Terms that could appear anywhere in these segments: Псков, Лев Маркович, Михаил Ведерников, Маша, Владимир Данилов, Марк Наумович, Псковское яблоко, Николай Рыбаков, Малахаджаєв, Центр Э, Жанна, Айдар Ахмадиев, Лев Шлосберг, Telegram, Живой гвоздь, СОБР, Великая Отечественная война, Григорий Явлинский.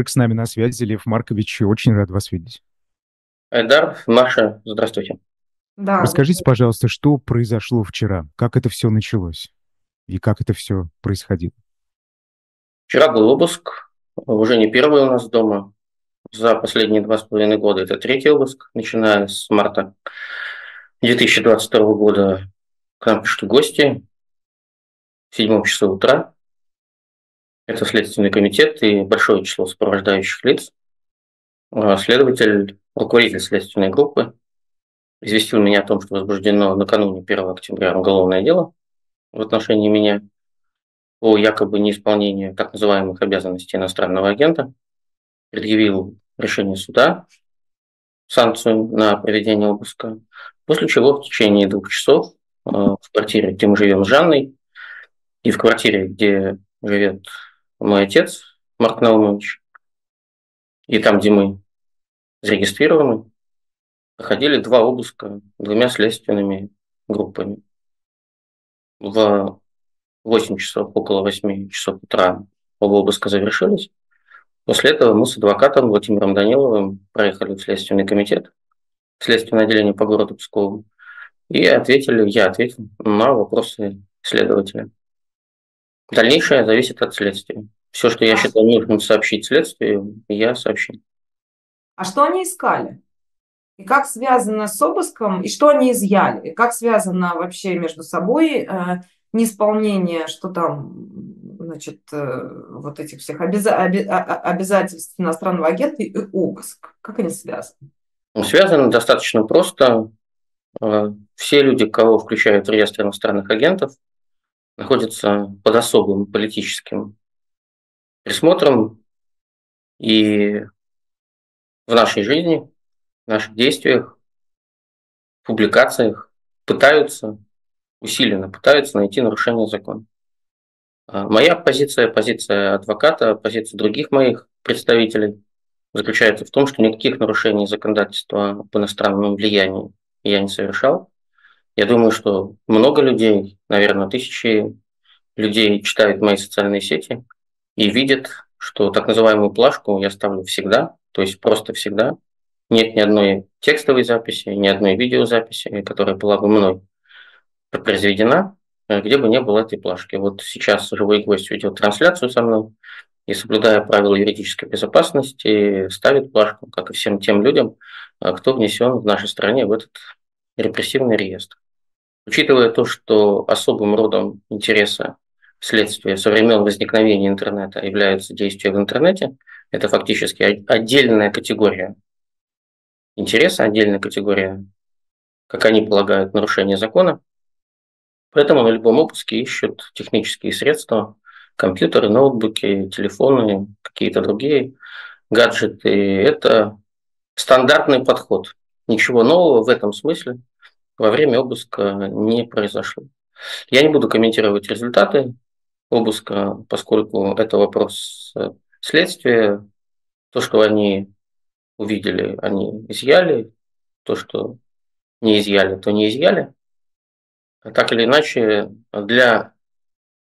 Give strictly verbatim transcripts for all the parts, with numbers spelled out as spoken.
Шлосберг с нами на связи. Лев Маркович, очень рад вас видеть. Айдар, Маша, здравствуйте. Да. Расскажите, пожалуйста, что произошло вчера, как это все началось и как это все происходило? Вчера был обыск, уже не первый у нас дома. За последние два с половиной года это третий обыск, начиная с марта две тысячи двадцать второго года. К нам пришли гости в седьмом часу утра. Это Следственный комитет и большое число сопровождающих лиц. Следователь, руководитель следственной группы известил меня о том, что возбуждено накануне первого октября уголовное дело в отношении меня по якобы неисполнению так называемых обязанностей иностранного агента. Предъявил решение суда, санкцию на проведение обыска, после чего в течение двух часов в квартире, где мы живем с Жанной, и в квартире, где живет мой отец, Марк Наумович, и там, где мы зарегистрированы, проходили два обыска двумя следственными группами. В восемь часов, около восьми часов утра оба обыска завершились. После этого мы с адвокатом Владимиром Даниловым проехали в Следственный комитет, в Следственное отделение по городу Пскову, и ответили, я ответил на вопросы следователя. Дальнейшее зависит от следствия. Все, что я считаю нужным сообщить следствию, я сообщил. А что они искали? И как связано с обыском? И что они изъяли? И как связано вообще между собой э, неисполнение, что там... значит, вот этих всех обяза- обязательств иностранного агента и обыск. Как они связаны? Связаны достаточно просто. Все люди, кого включают в реестр иностранных агентов, находятся под особым политическим присмотром. И в нашей жизни, в наших действиях, публикациях пытаются, усиленно пытаются найти нарушение закона. Моя позиция, позиция адвоката, позиция других моих представителей заключается в том, что никаких нарушений законодательства по иностранному влиянию я не совершал. Я думаю, что много людей, наверное, тысячи людей читают мои социальные сети и видят, что так называемую плашку я ставлю всегда, то есть просто всегда. Нет ни одной текстовой записи, ни одной видеозаписи, которая была бы мной произведена, где бы не было этой плашки. Вот сейчас «Живой гвоздь» ведет трансляцию со мной и, соблюдая правила юридической безопасности, ставит плашку, как и всем тем людям, кто внесен в нашей стране в этот репрессивный реестр. Учитывая то, что особым родом интереса следствия со времен возникновения интернета являются действия в интернете, это фактически отдельная категория интереса, отдельная категория, как они полагают, нарушения закона. Поэтому на любом обыске ищут технические средства, компьютеры, ноутбуки, телефоны, какие-то другие гаджеты. Это стандартный подход. Ничего нового в этом смысле во время обыска не произошло. Я не буду комментировать результаты обыска, поскольку это вопрос следствия. То, что они увидели, они изъяли. То, что не изъяли, то не изъяли. Так или иначе, для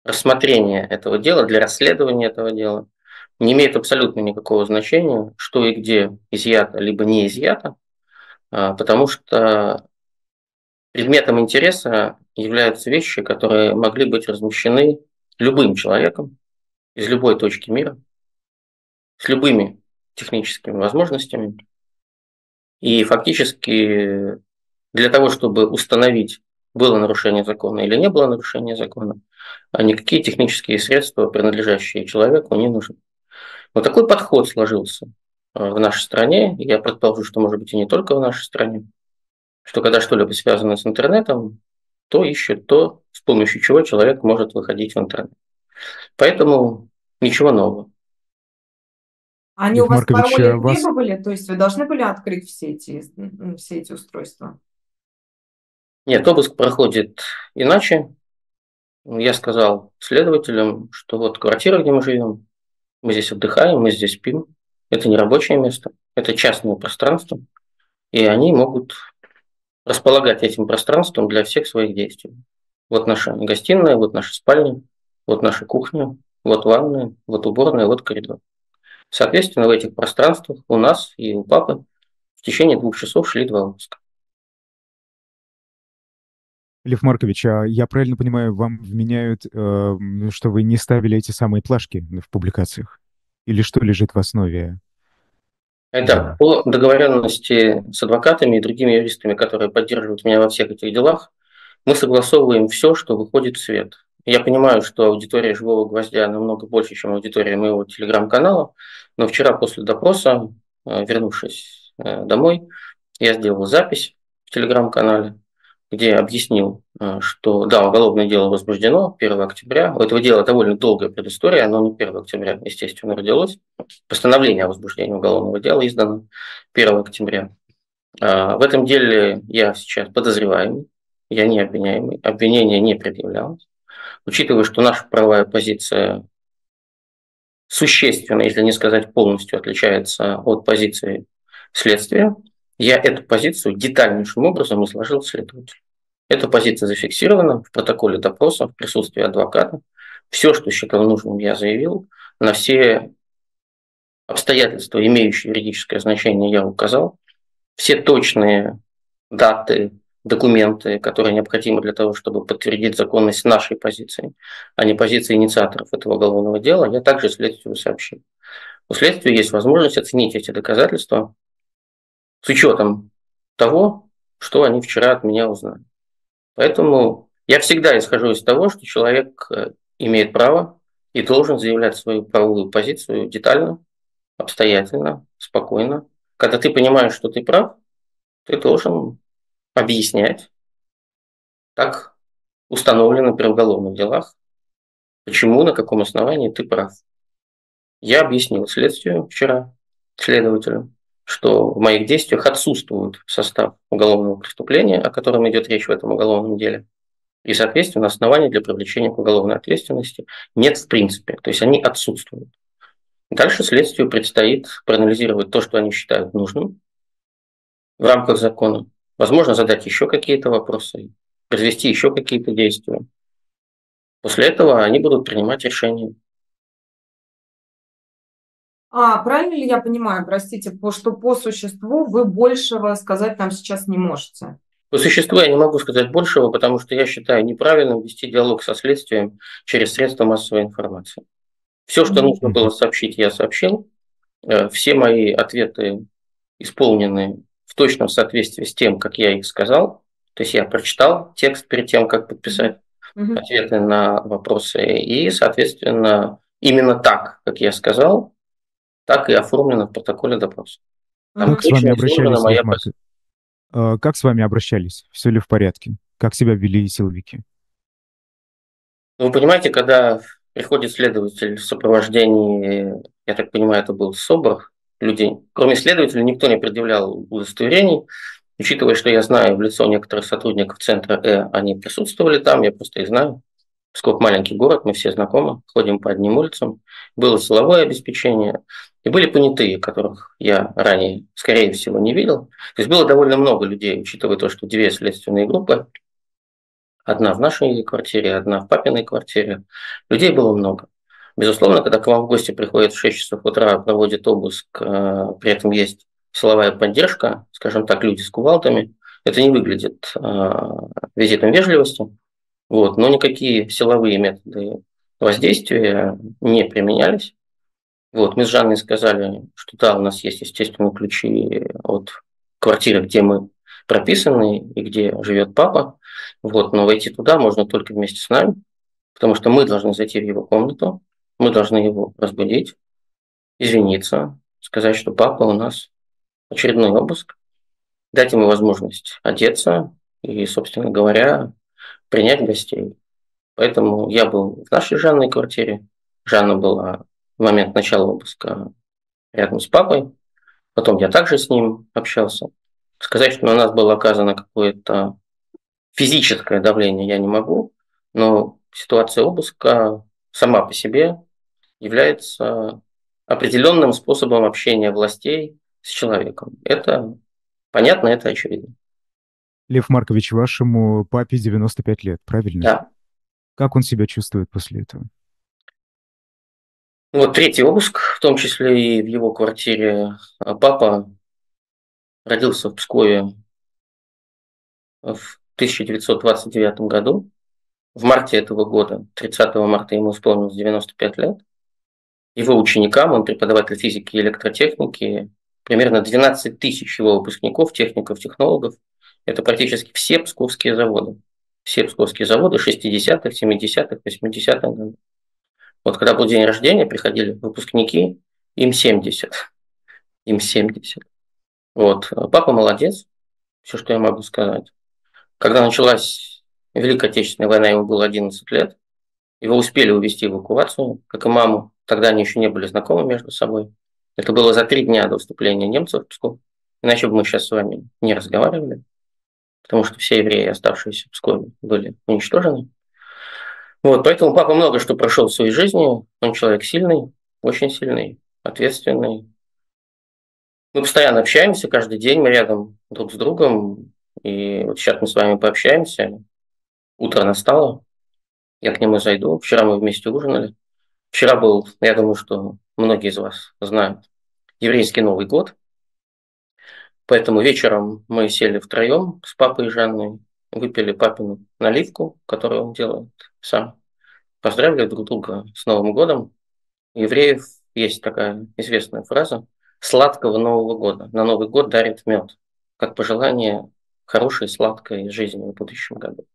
рассмотрения этого дела, для расследования этого дела не имеет абсолютно никакого значения, что и где изъято, либо не изъято, потому что предметом интереса являются вещи, которые могли быть размещены любым человеком из любой точки мира, с любыми техническими возможностями. И фактически для того, чтобы установить, было нарушение закона или не было нарушения закона, а никакие технические средства, принадлежащие человеку, не нужны. Вот такой подход сложился в нашей стране, и я предположу, что, может быть, и не только в нашей стране, что когда что-либо связано с интернетом, то ищут то, с помощью чего человек может выходить в интернет. Поэтому ничего нового. Они у вас пароли не вас... были? То есть вы должны были открыть все эти, все эти устройства? Нет, обыск проходит иначе. Я сказал следователям, что вот квартира, где мы живем, мы здесь отдыхаем, мы здесь спим. Это не рабочее место, это частное пространство. И они могут располагать этим пространством для всех своих действий. Вот наша гостиная, вот наша спальня, вот наша кухня, вот ванная, вот уборная, вот коридор. Соответственно, в этих пространствах у нас и у папы в течение двух часов шли два обыска. Лев Маркович, а я правильно понимаю, вам вменяют, э, что вы не ставили эти самые плашки в публикациях? Или что лежит в основе? Да, по договоренности с адвокатами и другими юристами, которые поддерживают меня во всех этих делах, мы согласовываем все, что выходит в свет. Я понимаю, что аудитория «Живого гвоздя» намного больше, чем аудитория моего телеграм-канала, но вчера после допроса, вернувшись домой, я сделал запись в телеграм-канале, где объяснил, что да, уголовное дело возбуждено первого октября. У этого дела довольно долгая предыстория, оно не первого октября, естественно, родилось. Постановление о возбуждении уголовного дела издано первого октября. В этом деле я сейчас подозреваемый, я не обвиняемый, обвинение не предъявлялось. Учитывая, что наша правовая позиция существенно, если не сказать полностью, отличается от позиции следствия, я эту позицию детальнейшим образом изложил следователю. Эта позиция зафиксирована в протоколе допроса, в присутствии адвоката. Все, что считал нужным, я заявил. На все обстоятельства, имеющие юридическое значение, я указал. Все точные даты, документы, которые необходимы для того, чтобы подтвердить законность нашей позиции, а не позиции инициаторов этого уголовного дела, я также следствию сообщил. У следствия есть возможность оценить эти доказательства с учетом того, что они вчера от меня узнали. Поэтому я всегда исхожу из того, что человек имеет право и должен заявлять свою правовую позицию детально, обстоятельно, спокойно. Когда ты понимаешь, что ты прав, ты должен объяснять, так установлено при уголовных делах, почему, на каком основании ты прав. Я объяснил следствию вчера, следователю, что в моих действиях отсутствует состав уголовного преступления, о котором идет речь в этом уголовном деле, и, соответственно, оснований для привлечения к уголовной ответственности нет в принципе, то есть они отсутствуют. Дальше следствию предстоит проанализировать то, что они считают нужным в рамках закона, возможно, задать еще какие-то вопросы, произвести еще какие-то действия. После этого они будут принимать решения. А, правильно ли я понимаю, простите, что по существу вы большего сказать нам сейчас не можете? По существу я не могу сказать большего, потому что я считаю неправильным вести диалог со следствием через средства массовой информации. Все, что нужно было сообщить, я сообщил. Все мои ответы исполнены в точном соответствии с тем, как я их сказал. То есть я прочитал текст перед тем, как подписать mm-hmm. ответы на вопросы. И, соответственно, именно так, как я сказал, так и оформлено в протоколе допроса. Там как, с вами обращались, моя... Марк... как с вами обращались? Все ли в порядке? Как себя вели силовики? Вы понимаете, когда приходит следователь в сопровождении, я так понимаю, это был СОБР, людей, кроме следователя, никто не предъявлял удостоверений. Учитывая, что я знаю в лицо некоторых сотрудников Центра Э, они присутствовали там, я просто их знаю. Псков маленький город, мы все знакомы, ходим по одним улицам. Было силовое обеспечение, и были понятые, которых я ранее, скорее всего, не видел. То есть было довольно много людей, учитывая то, что две следственные группы, одна в нашей квартире, одна в папиной квартире, людей было много. Безусловно, когда к вам в гости приходят в шесть часов утра, проводят обыск, при этом есть силовая поддержка, скажем так, люди с кувалдами, это не выглядит визитом вежливости. Вот, но никакие силовые методы воздействия не применялись. Вот, мы с Жанной сказали, что да, у нас есть, естественно, ключи от квартиры, где мы прописаны и где живет папа. Вот, но войти туда можно только вместе с нами, потому что мы должны зайти в его комнату, мы должны его разбудить, извиниться, сказать, что папа, у нас очередной обыск, дать ему возможность одеться и, собственно говоря, принять гостей. Поэтому я был в нашей Жанной квартире. Жанна была в момент начала обыска рядом с папой. Потом я также с ним общался. Сказать, что на нас было оказано какое-то физическое давление, я не могу. Но ситуация обыска сама по себе является определенным способом общения властей с человеком. Это понятно, это очевидно. Лев Маркович, вашему папе девяносто пять лет, правильно? Да. Как он себя чувствует после этого? Вот третий обыск, в том числе и в его квартире. Папа родился в Пскове в тысяча девятьсот двадцать девятом году. В марте этого года, тридцатого марта, ему исполнилось девяносто пять лет. Его ученикам, он преподаватель физики и электротехники, примерно двенадцать тысяч его выпускников, техников, технологов. Это практически все псковские заводы. Все псковские заводы шестидесятых, семидесятых, восьмидесятых годов. Вот когда был день рождения, приходили выпускники, им семьдесят. Им семьдесят. Вот. Папа молодец, все, что я могу сказать. Когда началась Великая Отечественная война, ему было одиннадцать лет. Его успели увезти в эвакуацию, как и маму. Тогда они еще не были знакомы между собой. Это было за три дня до вступления немцев в Псков. Иначе бы мы сейчас с вами не разговаривали, потому что все евреи, оставшиеся в Пскове, были уничтожены. Вот, поэтому папа много что прошел в своей жизни. Он человек сильный, очень сильный, ответственный. Мы постоянно общаемся, каждый день мы рядом друг с другом. И вот сейчас мы с вами пообщаемся. Утро настало, я к нему зайду. Вчера мы вместе ужинали. Вчера был, я думаю, что многие из вас знают, еврейский Новый год. Поэтому вечером мы сели втроем с папой и Жанной, выпили папину наливку, которую он делает сам. Поздравили друг друга с Новым годом. У евреев есть такая известная фраза: «Сладкого Нового года». На Новый год дарит мед, как пожелание хорошей, сладкой жизни в будущем году.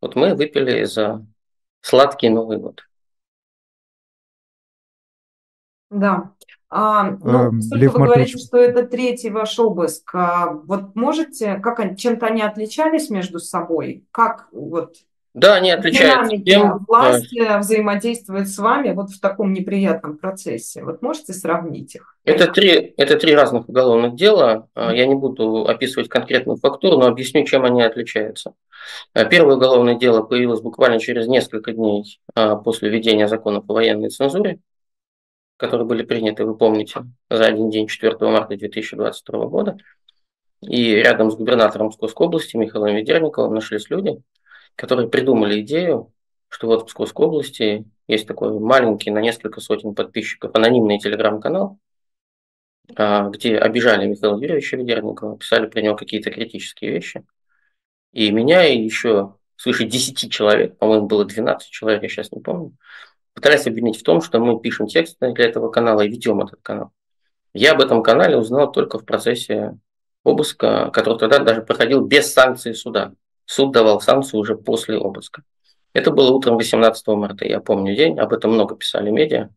Вот мы выпили за сладкий Новый год. Да. А, ну, Лев вы Маркович. Говорите, что это третий ваш обыск. А, вот можете, как, чем-то они отличались между собой? Как вот да, они отличаются тем, власть да. взаимодействует с вами вот в таком неприятном процессе? Вот можете сравнить их? Это три, это три разных уголовных дела. Я не буду описывать конкретную фактуру, но объясню, чем они отличаются. Первое уголовное дело появилось буквально через несколько дней после введения закона по военной цензуре, которые были приняты, вы помните, за один день, четвёртого марта две тысячи двадцать второго года. И рядом с губернатором Псковской области Михаилом Ведерниковым нашлись люди, которые придумали идею, что вот в Псковской области есть такой маленький, на несколько сотен подписчиков, анонимный телеграм-канал, где обижали Михаила Юрьевича Ведерникова, писали про него какие-то критические вещи. И меня, и еще свыше десяти человек, по-моему, было двенадцать человек, я сейчас не помню, пытались обвинить в том, что мы пишем тексты для этого канала и ведем этот канал. Я об этом канале узнал только в процессе обыска, который тогда даже проходил без санкции суда. Суд давал санкцию уже после обыска. Это было утром восемнадцатого марта, я помню день, об этом много писали медиа.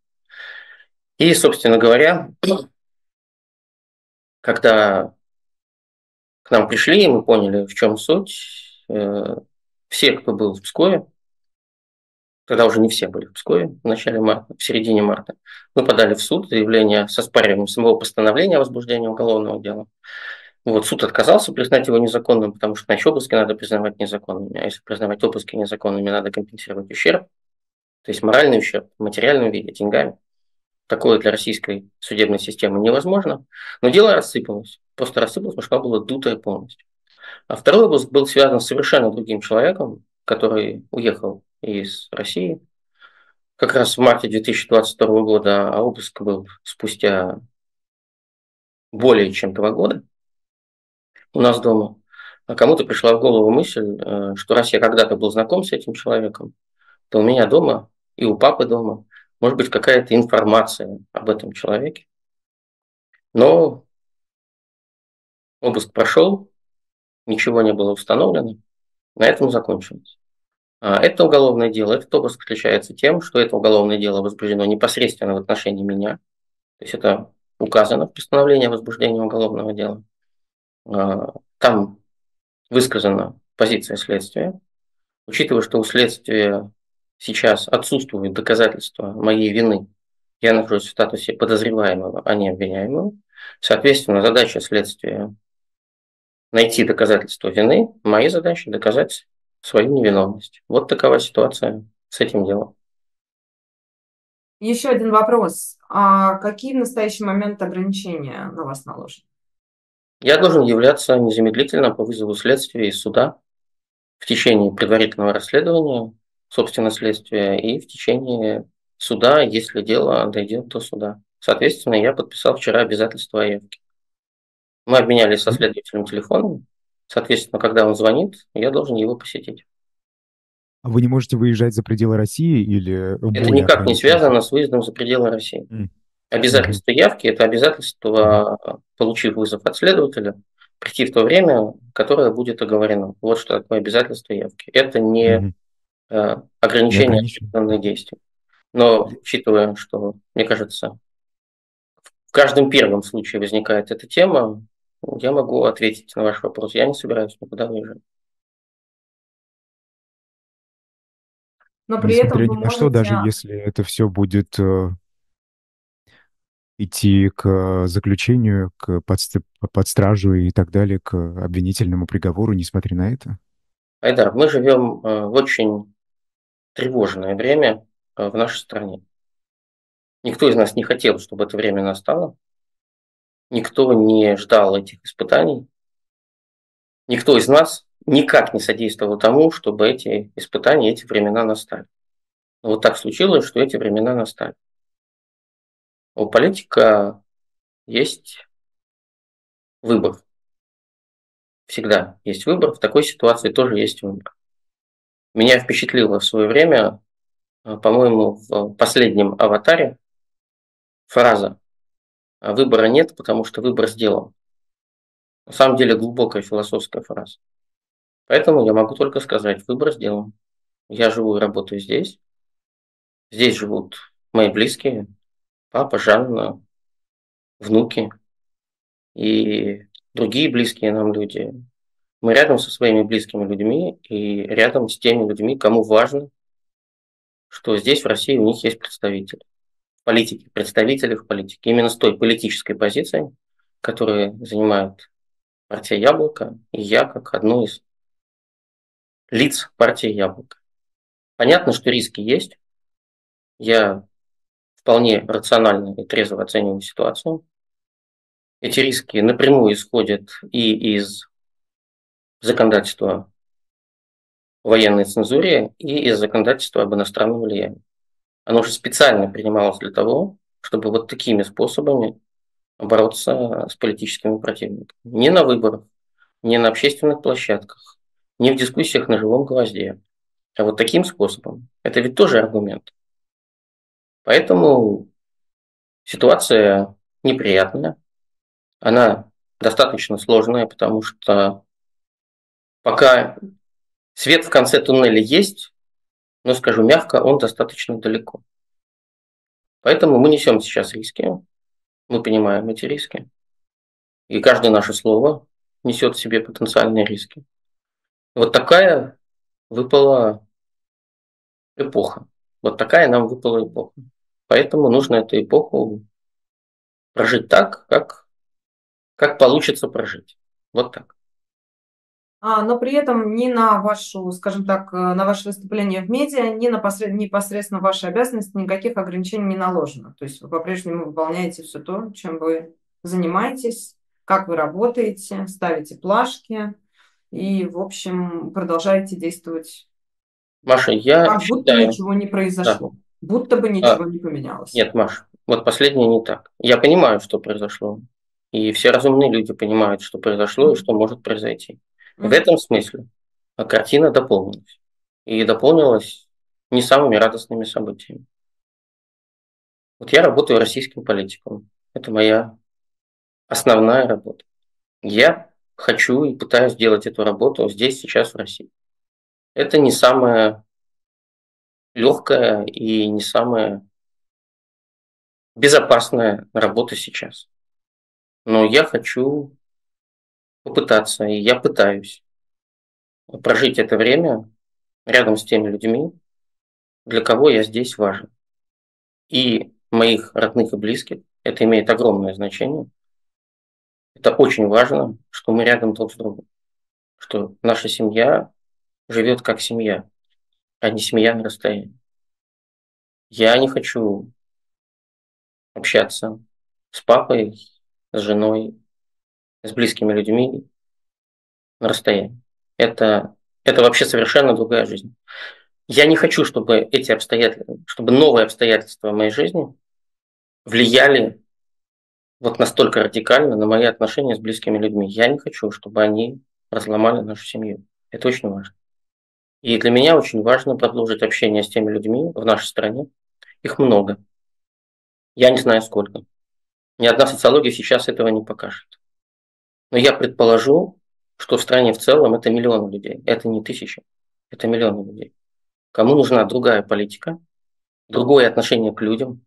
И, собственно говоря, когда к нам пришли, мы поняли, в чем суть, все, кто был в Пскове, когда уже не все были в Пскове в начале марта, в середине марта, мы подали в суд заявление со спариванием самого постановления о возбуждении уголовного дела. Вот, суд отказался признать его незаконным, потому что значит, обыски надо признавать незаконными, а если признавать обыски незаконными, надо компенсировать ущерб, то есть моральный ущерб в материальном виде, деньгами. Такое для российской судебной системы невозможно. Но дело рассыпалось, просто рассыпалось, потому что оно было дутое полностью. А второй обыск был связан с совершенно другим человеком, который уехал из России как раз в марте две тысячи двадцать второго года, а обыск был спустя более чем два года у нас дома. А кому-то пришла в голову мысль, что раз я когда-то был знаком с этим человеком, то у меня дома и у папы дома может быть какая-то информация об этом человеке. Но обыск прошел, ничего не было установлено, на этом закончилось. Это уголовное дело, этот обыск отличается тем, что это уголовное дело возбуждено непосредственно в отношении меня. То есть это указано в постановлении о возбуждении уголовного дела. Там высказана позиция следствия. Учитывая, что у следствия сейчас отсутствуют доказательства моей вины, я нахожусь в статусе подозреваемого, а не обвиняемого. Соответственно, задача следствия – найти доказательства вины, мои задачи – доказать свою невиновность. Вот такова ситуация с этим делом. Еще один вопрос. А какие в настоящий момент ограничения на вас наложены? Я должен являться незамедлительно по вызову следствия и суда в течение предварительного расследования, собственно, следствия, и в течение суда, если дело дойдет до суда. Соответственно, я подписал вчера обязательство о явке. Мы обменялись со следователем телефоном. Соответственно, когда он звонит, я должен его посетить. А вы не можете выезжать за пределы России или... Это никак не связано с выездом за пределы России. Mm. Обязательство mm-hmm. явки – это обязательство, mm-hmm. получив вызов от следователя, прийти в то время, которое будет оговорено. Вот что такое обязательство явки. Это не mm-hmm. ограничение определенных действий. Но, учитывая, что, мне кажется, в каждом первом случае возникает эта тема, я могу ответить на ваш вопрос. Я не собираюсь никуда выезжать. Но при этом вы можете... что, даже если это все будет э, идти к заключению, к подст... под стражу и так далее, к обвинительному приговору, несмотря на это? Айдар, мы живем э, в очень тревожное время э, в нашей стране. Никто из нас не хотел, чтобы это время настало. Никто не ждал этих испытаний. Никто из нас никак не содействовал тому, чтобы эти испытания, эти времена настали. Но вот так случилось, что эти времена настали. У политика есть выбор. Всегда есть выбор. В такой ситуации тоже есть выбор. Меня впечатлило в свое время, по-моему, в последнем «Аватаре» фраза «выбора нет, потому что выбор сделан». На самом деле глубокая философская фраза. Поэтому я могу только сказать, выбор сделан. Я живу и работаю здесь. Здесь живут мои близкие, папа, Жанна, внуки и другие близкие нам люди. Мы рядом со своими близкими людьми и рядом с теми людьми, кому важно, что здесь в России у них есть представители. Политики, представители в политике. Именно с той политической позиции, которую занимает партия «Яблоко», и я как одну из лиц партии «Яблоко». Понятно, что риски есть. Я вполне рационально и трезво оцениваю ситуацию. Эти риски напрямую исходят и из законодательства о военной цензуре, и из законодательства об иностранном влиянии. Оно же специально принималось для того, чтобы вот такими способами бороться с политическими противниками. Не на выборах, не на общественных площадках, не в дискуссиях на живом гвозде, а вот таким способом. Это ведь тоже аргумент. Поэтому ситуация неприятная, она достаточно сложная, потому что пока свет в конце туннеля есть, но, скажу мягко, он достаточно далеко. Поэтому мы несем сейчас риски, мы понимаем эти риски, и каждое наше слово несет в себе потенциальные риски. Вот такая выпала эпоха. Вот такая нам выпала эпоха. Поэтому нужно эту эпоху прожить так, как, как получится прожить. Вот так. А, но при этом ни на вашу, скажем так, на ваше выступление в медиа, ни на посред... непосредственно ваши обязанности никаких ограничений не наложено. То есть вы по-прежнему выполняете все то, чем вы занимаетесь, как вы работаете, ставите плашки. И, в общем, продолжаете действовать. Маша, я как считаю... будто ничего не произошло. Да. Будто бы ничего а... не поменялось. Нет, Маша, вот последнее не так. Я понимаю, что произошло. И все разумные люди понимают, что произошло и что может произойти. Mm-hmm. В этом смысле картина дополнилась. И дополнилась не самыми радостными событиями. Вот я работаю российским политиком. Это моя основная работа. Я... хочу и пытаюсь делать эту работу здесь, сейчас, в России. Это не самая легкая и не самая безопасная работа сейчас. Но я хочу попытаться, и я пытаюсь прожить это время рядом с теми людьми, для кого я здесь важен. И моих родных и близких. Это имеет огромное значение. Это очень важно, что мы рядом друг с другом, что наша семья живет как семья, а не семья на расстоянии. Я не хочу общаться с папой, с женой, с близкими людьми на расстоянии. Это, это вообще совершенно другая жизнь. Я не хочу, чтобы эти обстоятельства, чтобы новые обстоятельства в моей жизни влияли вот настолько радикально на мои отношения с близкими людьми. Я не хочу, чтобы они разломали нашу семью. Это очень важно. И для меня очень важно продолжить общение с теми людьми в нашей стране. Их много. Я не знаю, сколько. Ни одна социология сейчас этого не покажет. Но я предположу, что в стране в целом это миллионы людей. Это не тысячи, это миллионы людей. Кому нужна другая политика, другое отношение к людям,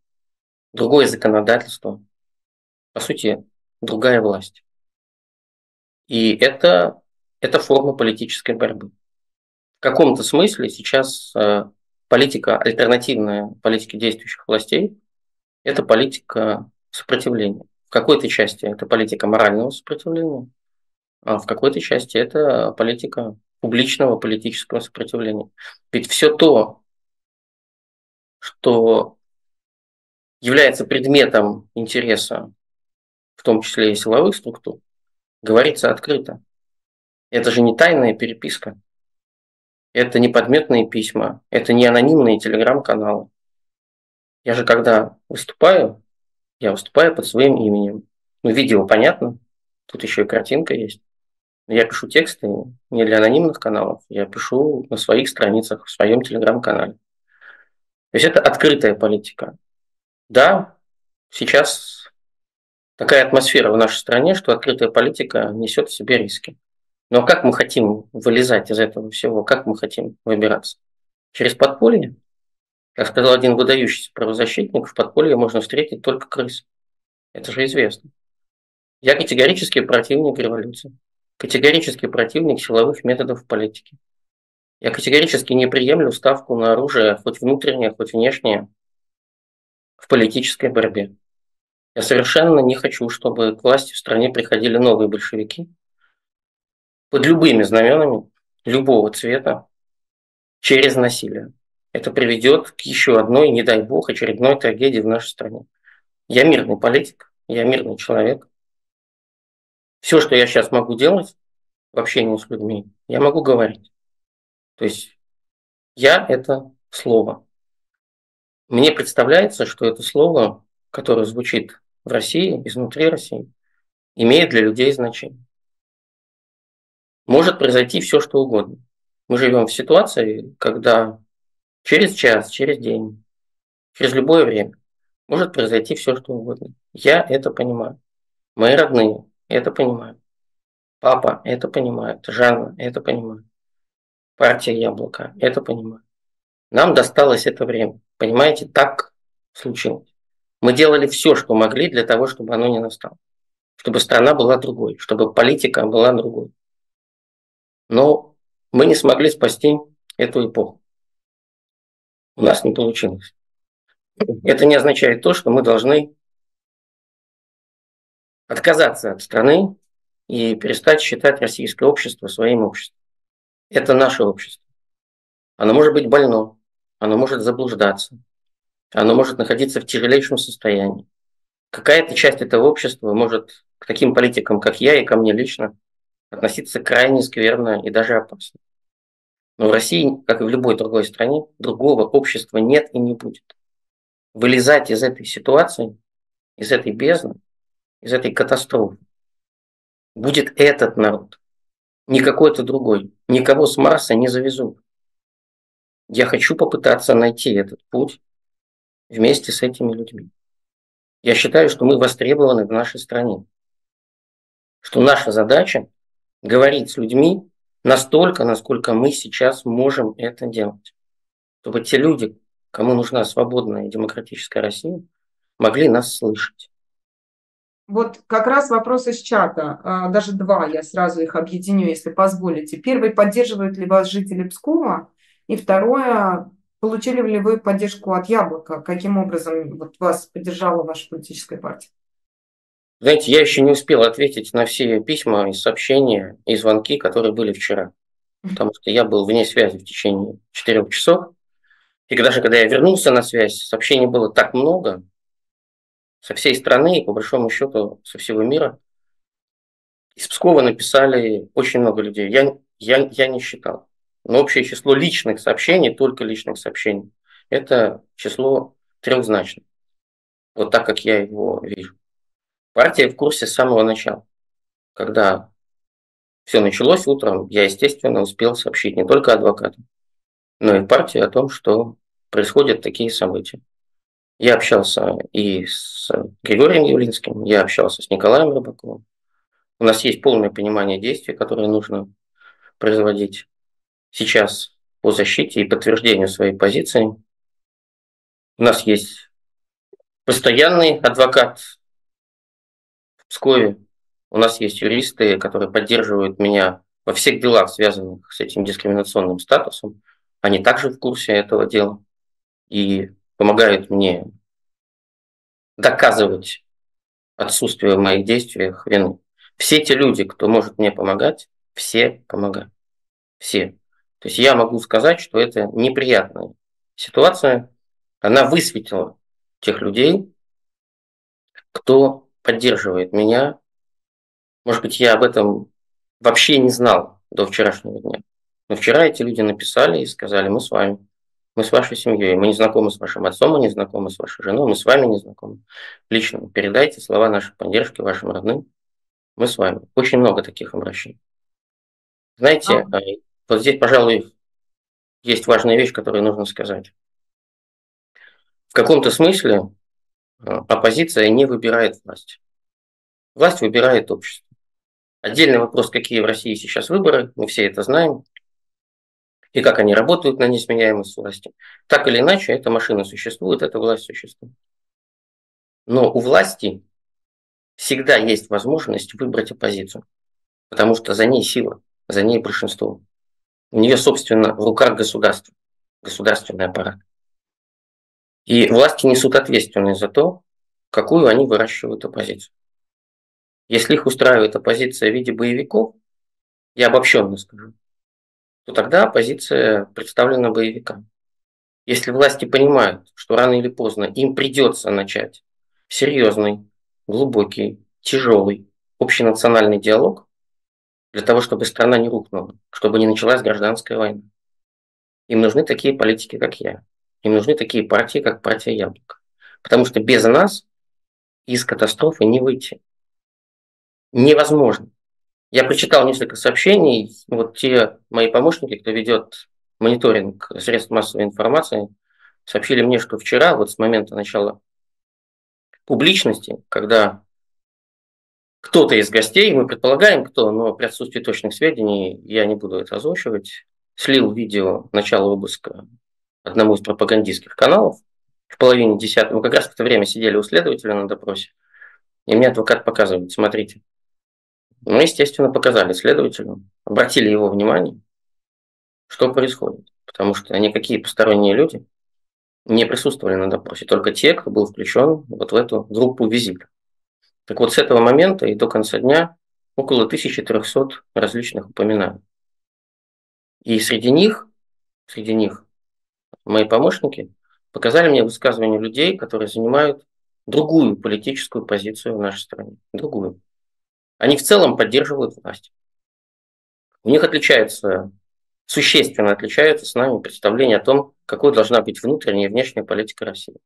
другое законодательство, по сути, другая власть. И это, это форма политической борьбы. В каком-то смысле сейчас политика, альтернативная политике действующих властей, это политика сопротивления. В какой-то части это политика морального сопротивления, а в какой-то части это политика публичного политического сопротивления. Ведь все то, что является предметом интереса, в том числе и силовых структур, говорится открыто. Это же не тайная переписка. Это не подметные письма, это не анонимные телеграм-каналы. Я же когда выступаю, я выступаю под своим именем. Ну, видео понятно, тут еще и картинка есть. Я пишу тексты не для анонимных каналов, я пишу на своих страницах, в своем телеграм-канале. То есть это открытая политика. Да, сейчас такая атмосфера в нашей стране, что открытая политика несет в себе риски. Но как мы хотим вылезать из этого всего? Как мы хотим выбираться? Через подполье? Как сказал один выдающийся правозащитник, в подполье можно встретить только крыс. Это же известно. Я категорически противник революции. Категорически противник силовых методов в политике. Я категорически не приемлю ставку на оружие, хоть внутреннее, хоть внешнее, в политической борьбе. Я совершенно не хочу, чтобы к власти в стране приходили новые большевики, под любыми знаменами, любого цвета, через насилие. Это приведет к еще одной, не дай бог, очередной трагедии в нашей стране. Я мирный политик, я мирный человек. Все, что я сейчас могу делать в общении с людьми, я могу говорить. То есть я – это слово. Мне представляется, что это слово, которое звучит в России, изнутри России, имеет для людей значение. Может произойти все, что угодно. Мы живем в ситуации, когда через час, через день, через любое время может произойти все, что угодно. Я это понимаю. Мои родные это понимают. Папа это понимает. Жанна это понимает. Партия «Яблоко» это понимает. Нам досталось это время. Понимаете, так случилось. Мы делали все, что могли для того, чтобы оно не настало. Чтобы страна была другой, чтобы политика была другой. Но мы не смогли спасти эту эпоху. У нас не получилось. Это не означает то, что мы должны отказаться от страны и перестать считать российское общество своим обществом. Это наше общество. Оно может быть больно, оно может заблуждаться, оно может находиться в тяжелейшем состоянии. Какая-то часть этого общества может к таким политикам, как я и ко мне лично, относиться крайне скверно и даже опасно. Но в России, как и в любой другой стране, другого общества нет и не будет. Вылезать из этой ситуации, из этой бездны, из этой катастрофы будет этот народ, не какой-то другой, никого с Марса не завезут. Я хочу попытаться найти этот путь вместе с этими людьми. Я считаю, что мы востребованы в нашей стране, что наша задача говорить с людьми настолько, насколько мы сейчас можем это делать. Чтобы те люди, кому нужна свободная и демократическая Россия, могли нас слышать. Вот как раз вопрос из чата. Даже два, я сразу их объединю, если позволите. Первый, поддерживают ли вас жители Пскова? И второе, получили ли вы поддержку от «Яблока»? Каким образом вот вас поддержала ваша политическая партия? Знаете, я еще не успел ответить на все письма и сообщения, и звонки, которые были вчера. Потому что я был вне связи в течение четырех часов. И даже когда я вернулся на связь, сообщений было так много со всей страны и, по большому счету, со всего мира. Из Пскова написали очень много людей. Я, я, я не считал. Но общее число личных сообщений, только личных сообщений, это число трехзначное. Вот так, как я его вижу. Партия в курсе с самого начала. Когда все началось утром, я, естественно, успел сообщить не только адвокатам, но и партии о том, что происходят такие события. Я общался и с Григорием Явлинским, я общался с Николаем Рыбаковым. У нас есть полное понимание действий, которые нужно производить сейчас по защите и подтверждению своей позиции. У нас есть постоянный адвокат в Пскове. У нас есть юристы, которые поддерживают меня во всех делах, связанных с этим дискриминационным статусом. Они также в курсе этого дела и помогают мне доказывать отсутствие в моих действиях вины. Все те люди, кто может мне помогать, все помогают. Все. То есть я могу сказать, что это неприятная ситуация. Она высветила тех людей, кто поддерживает меня. Может быть, я об этом вообще не знал до вчерашнего дня. Но вчера эти люди написали и сказали: мы с вами, мы с вашей семьей, мы не знакомы с вашим отцом, мы не знакомы с вашей женой, мы с вами не знакомы. Лично передайте слова нашей поддержки вашим родным. Мы с вами. Очень много таких обращений. Знаете, а. вот здесь, пожалуй, есть важная вещь, которую нужно сказать. В каком-то смысле оппозиция не выбирает власть. Власть выбирает общество. Отдельный вопрос, какие в России сейчас выборы, мы все это знаем, и как они работают на несменяемость власти. Так или иначе, эта машина существует, эта власть существует. Но у власти всегда есть возможность выбрать оппозицию, потому что за ней сила, за ней большинство. У нее, собственно, в руках государство, государственный аппарат. И власти несут ответственность за то, какую они выращивают оппозицию. Если их устраивает оппозиция в виде боевиков, я обобщенно скажу, то тогда оппозиция представлена боевикам. Если власти понимают, что рано или поздно им придется начать серьезный, глубокий, тяжелый общенациональный диалог для того, чтобы страна не рухнула, чтобы не началась гражданская война, им нужны такие политики, как я. Им нужны такие партии, как партия «Яблоко». Потому что без нас из катастрофы не выйти. Невозможно. Я прочитал несколько сообщений. Вот те мои помощники, кто ведет мониторинг средств массовой информации, сообщили мне, что вчера, вот с момента начала публичности, когда кто-то из гостей, мы предполагаем кто, но при отсутствии точных сведений я не буду это озвучивать, слил видео начала обыска одному из пропагандистских каналов в половине десятого. Мы как раз в это время сидели у следователя на допросе, и мне адвокат показывает: смотрите. Мы, естественно, показали следователю, обратили его внимание, что происходит, потому что никакие посторонние люди не присутствовали на допросе, только те, кто был включен вот в эту группу визита. Так вот, с этого момента и до конца дня около тысячи трёхсот различных упоминаний. И среди них, среди них мои помощники показали мне высказывания людей, которые занимают другую политическую позицию в нашей стране. Другую. Они в целом поддерживают власть. У них отличается, существенно отличается с нами представление о том, какой должна быть внутренняя и внешняя политика России.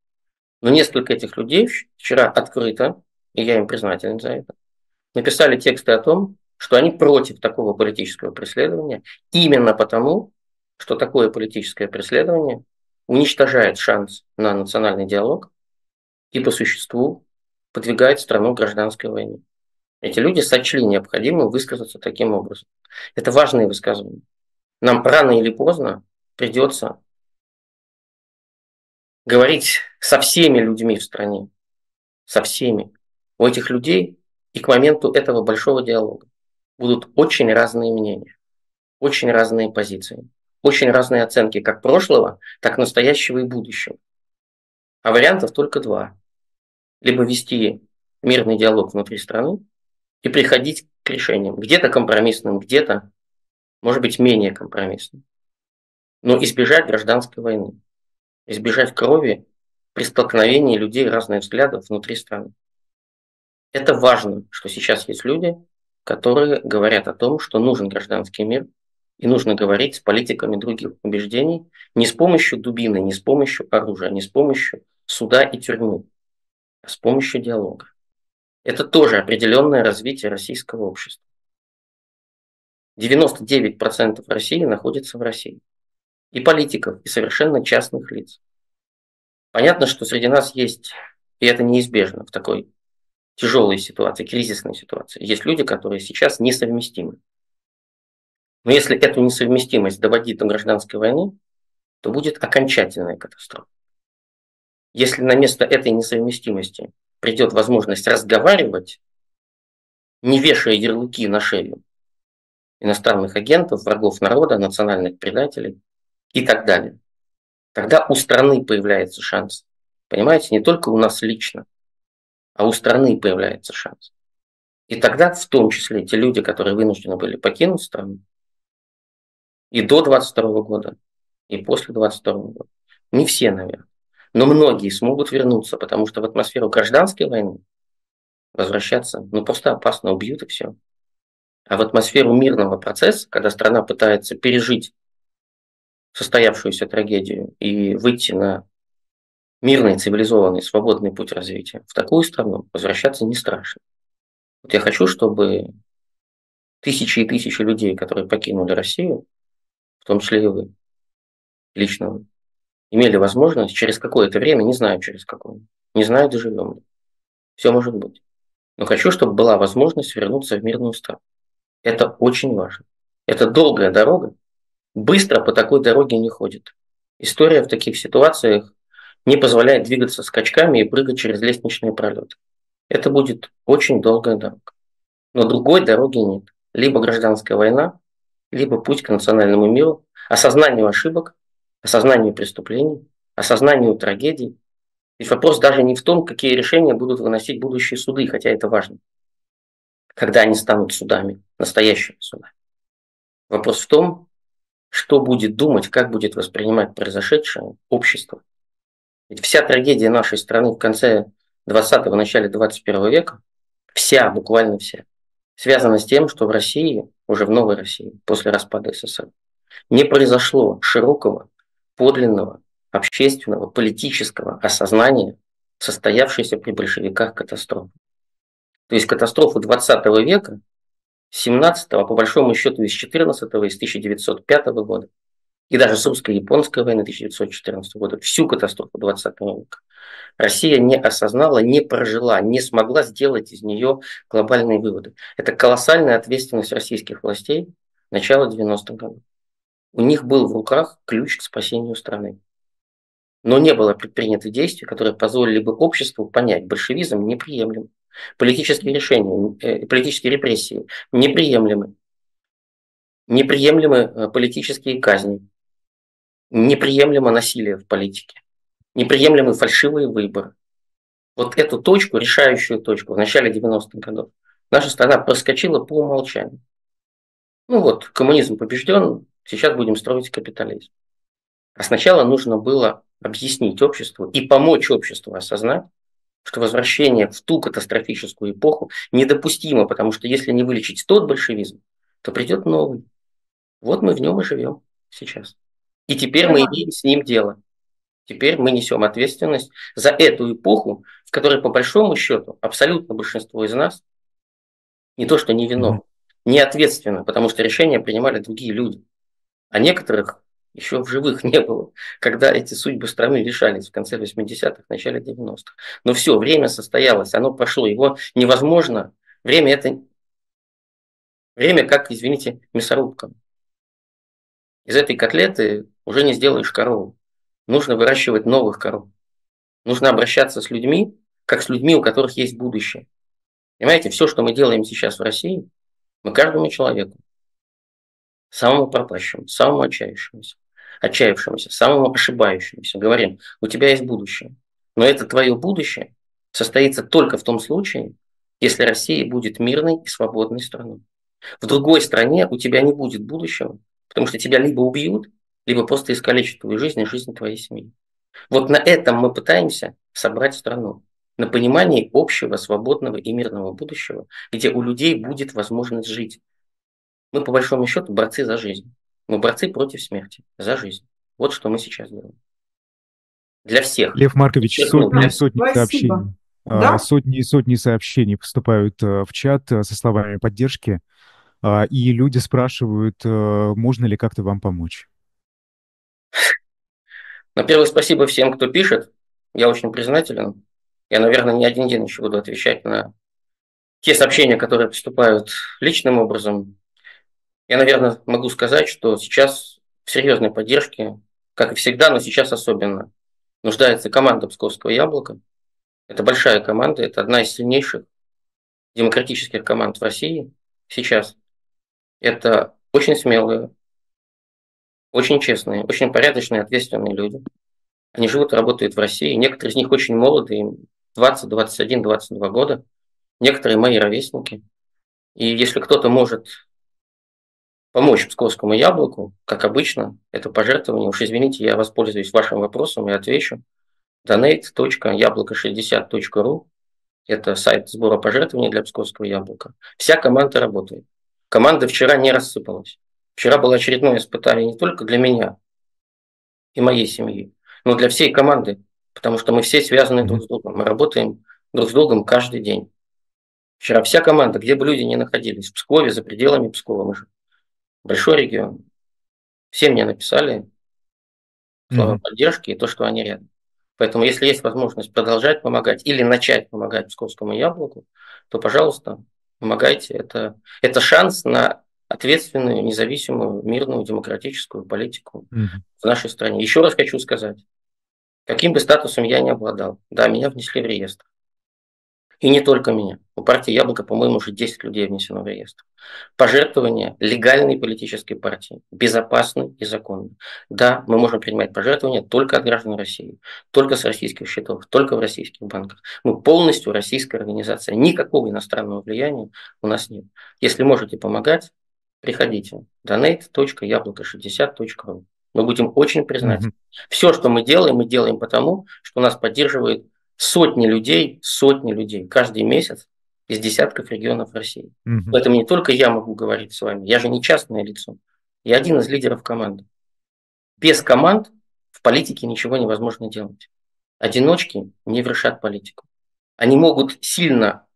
Но несколько этих людей вчера открыто, и я им признателен за это, написали тексты о том, что они против такого политического преследования, именно потому, что такое политическое преследование уничтожает шанс на национальный диалог и по существу подвигает страну к гражданской войне. Эти люди сочли необходимым высказаться таким образом. Это важные высказывания. Нам рано или поздно придется говорить со всеми людьми в стране. Со всеми. У этих людей и к моменту этого большого диалога будут очень разные мнения, очень разные позиции, очень разные оценки как прошлого, так настоящего и будущего. А вариантов только два. Либо вести мирный диалог внутри страны и приходить к решениям. Где-то компромиссным, где-то, может быть, менее компромиссным. Но избежать гражданской войны. Избежать крови при столкновении людей разных взглядов внутри страны. Это важно, что сейчас есть люди, которые говорят о том, что нужен гражданский мир, И нужно говорить с политиками других убеждений не с помощью дубины, не с помощью оружия, не с помощью суда и тюрьмы, а с помощью диалога. Это тоже определенное развитие российского общества. девяносто девять процентов России находится в России. И политиков, и совершенно частных лиц. Понятно, что среди нас есть, и это неизбежно в такой тяжелой ситуации, кризисной ситуации, есть люди, которые сейчас несовместимы. Но если эту несовместимость доводить до гражданской войны, то будет окончательная катастрофа. Если на место этой несовместимости придет возможность разговаривать, не вешая ярлыки на шею иностранных агентов, врагов народа, национальных предателей и так далее, тогда у страны появляется шанс. Понимаете, не только у нас лично, а у страны появляется шанс. И тогда в том числе те люди, которые вынуждены были покинуть страну, и до двадцать второго года, и после двадцать второго года. Не все, наверное. Но многие смогут вернуться, потому что в атмосферу гражданской войны возвращаться, ну, просто опасно, убьют и все. А в атмосферу мирного процесса, когда страна пытается пережить состоявшуюся трагедию и выйти на мирный, цивилизованный, свободный путь развития, в такую страну возвращаться не страшно. Вот я хочу, чтобы тысячи и тысячи людей, которые покинули Россию, в том числе и вы, лично вы, имели возможность через какое-то время, не знаю через какое, не знаю, доживем ли, все может быть. Но хочу, чтобы была возможность вернуться в мирную страну. Это очень важно. Это долгая дорога, быстро по такой дороге не ходит. История в таких ситуациях не позволяет двигаться скачками и прыгать через лестничные пролеты. Это будет очень долгая дорога. Но другой дороги нет. Либо гражданская война, либо путь к национальному миру, осознанию ошибок, осознанию преступлений, осознанию трагедий. Ведь вопрос даже не в том, какие решения будут выносить будущие суды, хотя это важно, когда они станут судами, настоящими судами. Вопрос в том, что будет думать, как будет воспринимать произошедшее общество. Ведь вся трагедия нашей страны в конце двадцатого, начале двадцать первого века, вся, буквально вся, связана с тем, что в России, уже в новой России, после распада СССР, не произошло широкого, подлинного, общественного, политического осознания состоявшейся при большевиках катастрофы. То есть катастрофу двадцатого века, семнадцатого, по большому счету из четырнадцатого, из тысяча девятьсот пятого года, и даже с русско-японской войны тысяча девятьсот четырнадцатого года, всю катастрофу двадцатого века, Россия не осознала, не прожила, не смогла сделать из нее глобальные выводы. Это колоссальная ответственность российских властей начала девяностых годов. У них был в руках ключ к спасению страны. Но не было предпринято действий, которые позволили бы обществу понять, большевизм неприемлем, политические решения, политические репрессии неприемлемы, неприемлемы политические казни, неприемлемо насилие в политике, неприемлемы фальшивые выборы. Вот эту точку, решающую точку в начале девяностых годов, наша страна проскочила по умолчанию. Ну вот, коммунизм побежден, сейчас будем строить капитализм. А сначала нужно было объяснить обществу и помочь обществу осознать, что возвращение в ту катастрофическую эпоху недопустимо, потому что если не вылечить тот большевизм, то придет новый. Вот мы в нем и живем сейчас. И теперь мы имеем с ним дело. Теперь мы несем ответственность за эту эпоху, в которой, по большому счету, абсолютно большинство из нас не то что не виновны, не ответственны, потому что решения принимали другие люди. А некоторых еще в живых не было, когда эти судьбы страны решались в конце восьмидесятых, начале девяностых. Но все, время состоялось, оно прошло, его невозможно. Время это... Время как, извините, мясорубка. Из этой котлеты уже не сделаешь корову. Нужно выращивать новых коров. Нужно обращаться с людьми, как с людьми, у которых есть будущее. Понимаете, все, что мы делаем сейчас в России, мы каждому человеку, самому пропащему, самому отчаявшемуся, отчаявшемуся, самому ошибающемуся, говорим, у тебя есть будущее. Но это твое будущее состоится только в том случае, если Россия будет мирной и свободной страной. В другой стране у тебя не будет будущего, потому что тебя либо убьют, либо просто искалечат твою жизнь и жизнь твоей семьи. Вот на этом мы пытаемся собрать страну, на понимании общего, свободного и мирного будущего, где у людей будет возможность жить. Мы, по большому счету, борцы за жизнь. Мы борцы против смерти, за жизнь. Вот что мы сейчас делаем. Для всех. Лев Маркович, сотни и сотни сообщений. Да? Сотни и сотни сообщений поступают в чат со словами поддержки. И люди спрашивают, можно ли как-то вам помочь. Ну, первое, спасибо всем, кто пишет. Я очень признателен. Я, наверное, не один день еще буду отвечать на те сообщения, которые поступают личным образом. Я, наверное, могу сказать, что сейчас в серьезной поддержке, как и всегда, но сейчас особенно, нуждается команда Псковского яблока. Это большая команда, это одна из сильнейших демократических команд в России сейчас. Это очень смелые, очень честные, очень порядочные, ответственные люди. Они живут и работают в России. Некоторые из них очень молодые, двадцать, двадцать один, двадцать два года. Некоторые мои ровесники. И если кто-то может помочь Псковскому яблоку, как обычно, это пожертвование. Уж извините, я воспользуюсь вашим вопросом и отвечу. донейт точка яблоко шестьдесят точка ру. Это сайт сбора пожертвований для Псковского яблока. Вся команда работает. Команда вчера не рассыпалась. Вчера было очередное испытание не только для меня и моей семьи, но для всей команды, потому что мы все связаны друг с другом. Мы работаем друг с другом каждый день. Вчера вся команда, где бы люди ни находились, в Пскове, за пределами Пскова, мы же большой регион. Все мне написали слова mm-hmm. поддержки и то, что они рядом. Поэтому, если есть возможность продолжать помогать или начать помогать Псковскому яблоку, то, пожалуйста, помогайте. Это, это шанс на ответственную, независимую, мирную, демократическую политику mm-hmm. в нашей стране. Еще раз хочу сказать, каким бы статусом я ни обладал, да, меня внесли в реестр. И не только меня. У партии «Яблоко», по-моему, уже десять людей внесено в реестр. Пожертвования легальной политической партии, безопасны и законны. Да, мы можем принимать пожертвования только от граждан России, только с российских счетов, только в российских банках. Мы полностью российская организация. Никакого иностранного влияния у нас нет. Если можете помогать, приходите. донейт точка яблоко шестьдесят точка ру. Мы будем очень признательны. Mm-hmm. Все, что мы делаем, мы делаем потому, что нас поддерживает сотни людей, сотни людей каждый месяц из десятков регионов России. Угу. Поэтому не только я могу говорить с вами, я же не частное лицо, я один из лидеров команды. Без команд в политике ничего невозможно делать. Одиночки не вершат политику. Они могут сильно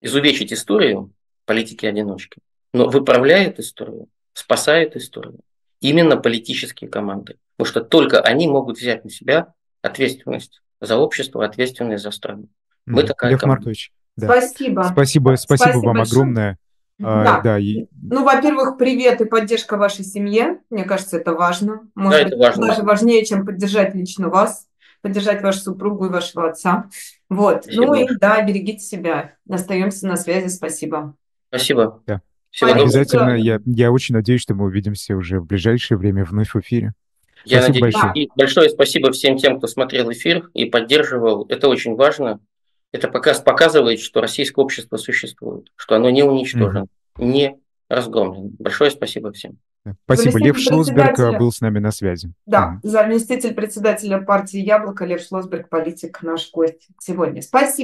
изувечить историю, политики-одиночки, но выправляют историю, спасают историю. Именно политические команды. Потому что только они могут взять на себя ответственность за общество, ответственность за страну. Мы такая Лев команда. Маркович, да. Спасибо. Спасибо, спасибо, спасибо вам большое. Огромное. Да. А, да, и... Ну, во-первых, привет и поддержка вашей семье. Мне кажется, это важно. Может да, это быть, важно. Даже важнее, чем поддержать лично вас, поддержать вашу супругу и вашего отца. Вот. Спасибо. Ну и да, берегите себя. Остаемся на связи. Спасибо. Спасибо. Да. Обязательно. Я, я очень надеюсь, что мы увидимся уже в ближайшее время вновь в эфире. Я спасибо надеюсь. Большое. И большое спасибо всем тем, кто смотрел эфир и поддерживал. Это очень важно. Это показ, показывает, что российское общество существует, что оно не уничтожено, mm-hmm. не разгромлено. Большое спасибо всем. Спасибо. Лев Шлосберг председателя... был с нами на связи. Да, да, заместитель председателя партии «Яблоко» Лев Шлосберг, политик, наш гость сегодня. Спасибо.